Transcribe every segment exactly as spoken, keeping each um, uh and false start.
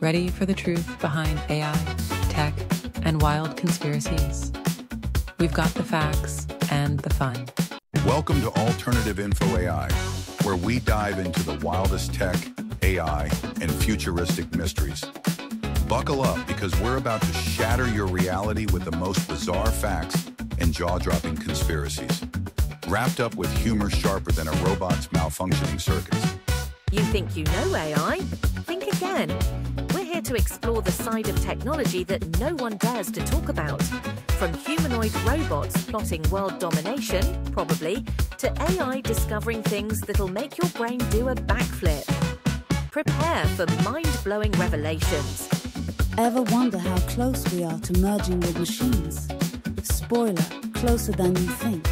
Ready for the truth behind A I, tech, and wild conspiracies? We've got the facts and the fun. Welcome to Alternative Info A I, where we dive into the wildest tech, A I, and futuristic mysteries. Buckle up, because we're about to shatter your reality with the most bizarre facts and jaw-dropping conspiracies, wrapped up with humor sharper than a robot's malfunctioning circuits. You think you know A I? Think again. We're here to explore the side of technology that no one dares to talk about. From humanoid robots plotting world domination, probably, to A I discovering things that'll make your brain do a backflip. Prepare for mind-blowing revelations. Ever wonder how close we are to merging with machines? Spoiler, closer than you think.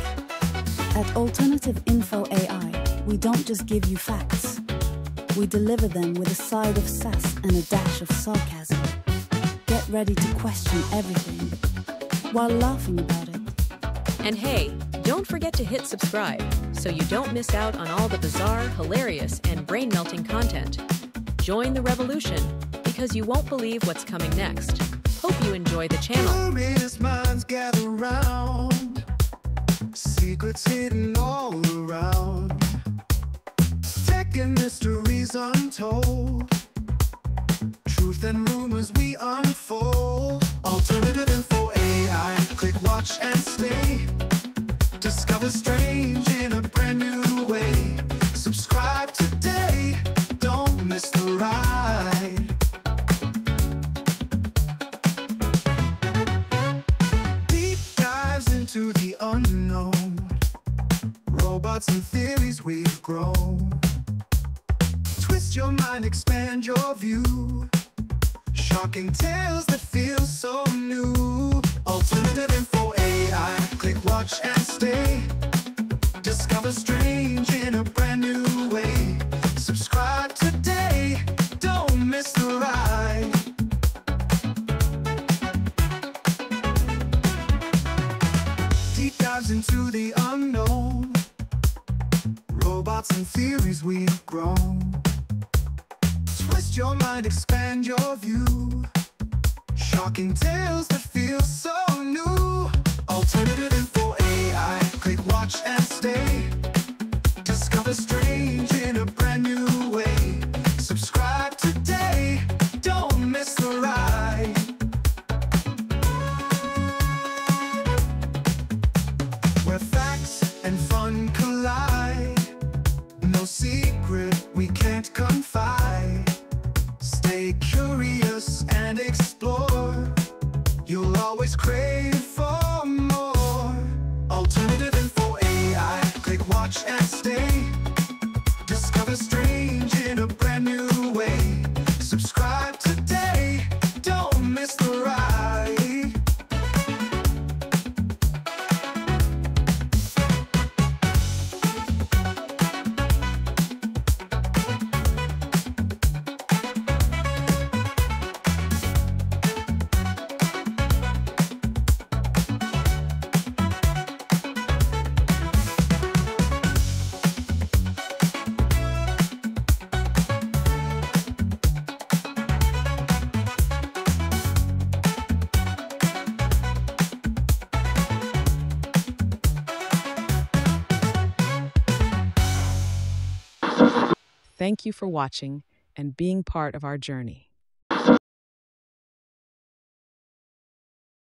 At Alternative Info A I, we don't just give you facts. We deliver them with a side of sass and a dash of sarcasm. Get ready to question everything while laughing about it. And hey, don't forget to hit subscribe so you don't miss out on all the bizarre, hilarious, and brain-melting content. Join the revolution, because you won't believe what's coming next. Hope you enjoy the channel. Curious minds gather round, secrets hidden all around. And mysteries untold, truth and rumors we unfold. Alternative Info A I, click, watch, and stay. Discover strange in a brand new way. Subscribe today, don't miss the ride. Deep dives into the unknown, robots and theories we've grown. Twist your mind, expand your view. Shocking tales that feel so new. Alternative Info A I, click, watch, and stay. Discover strange in a brand new way. Subscribe today, don't miss the ride. Deep dives into the unknown, robots and theories we've grown. Twist your mind, expand your view. Shocking tales that feel so new. Alternative Info A I, click, watch, and stay. Discover strange in a brand new way. Subscribe today, don't miss the ride. Where facts and fun collide, no secret we can't confide. Stay curious and explore. You'll always crave for more. Alternative Info A I, click, watch, and stay. Discover strange in a brand new way. Subscribe today, don't miss the ride. Thank you for watching and being part of our journey.